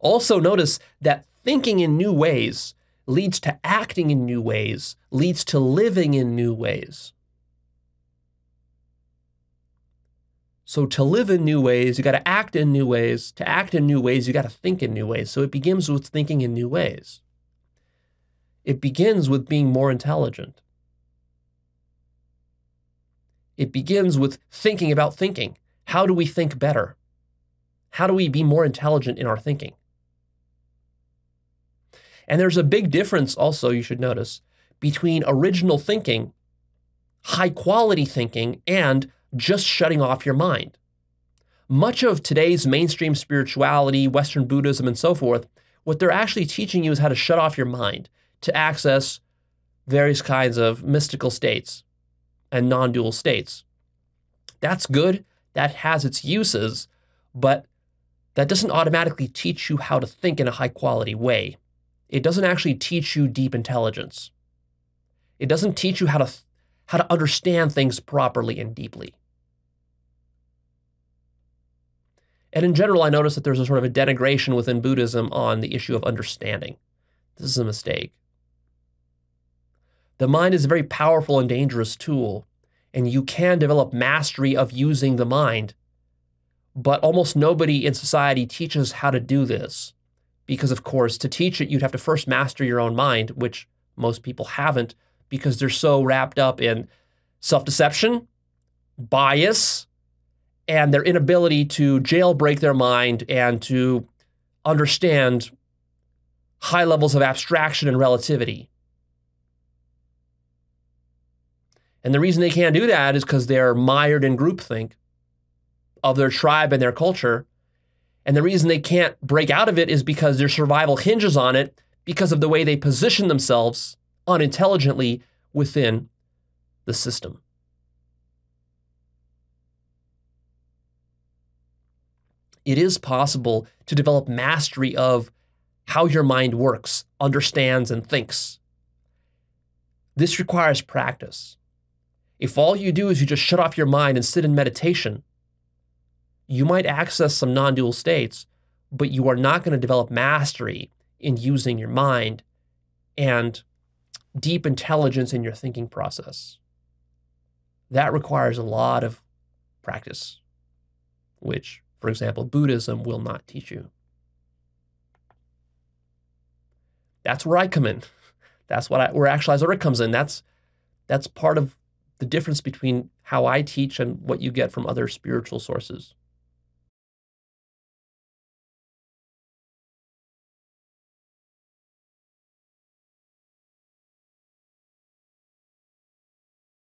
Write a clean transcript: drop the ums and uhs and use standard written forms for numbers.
Also notice that thinking in new ways leads to acting in new ways, leads to living in new ways. So to live in new ways, you got to act in new ways. To act in new ways, you got to think in new ways. So it begins with thinking in new ways. It begins with being more intelligent. It begins with thinking about thinking. How do we think better? How do we be more intelligent in our thinking? And there's a big difference also, you should notice, between original thinking, high quality thinking, and just shutting off your mind. Much of today's mainstream spirituality, Western Buddhism, and so forth, what they're actually teaching you is how to shut off your mind to access various kinds of mystical states and non-dual states. That's good. That has its uses, but that doesn't automatically teach you how to think in a high-quality way. It doesn't actually teach you deep intelligence. It doesn't teach you how to understand things properly and deeply. And in general, I notice that there's a sort of a denigration within Buddhism on the issue of understanding. This is a mistake. The mind is a very powerful and dangerous tool, and you can develop mastery of using the mind, but almost nobody in society teaches how to do this. Because, of course, to teach it, you'd have to first master your own mind, which most people haven't because they're so wrapped up in self-deception, bias, and their inability to jailbreak their mind and to understand high levels of abstraction and relativity. And the reason they can't do that is because they're mired in groupthink of their tribe and their culture. And the reason they can't break out of it is because their survival hinges on it because of the way they position themselves unintelligently within the system. It is possible to develop mastery of how your mind works, understands, and thinks. This requires practice. If all you do is you just shut off your mind and sit in meditation, you might access some non-dual states, but you are not going to develop mastery in using your mind and deep intelligence in your thinking process. That requires a lot of practice, which, for example, Buddhism will not teach you. That's where I come in. That's where Actualized.org comes in. That's part of the difference between how I teach and what you get from other spiritual sources.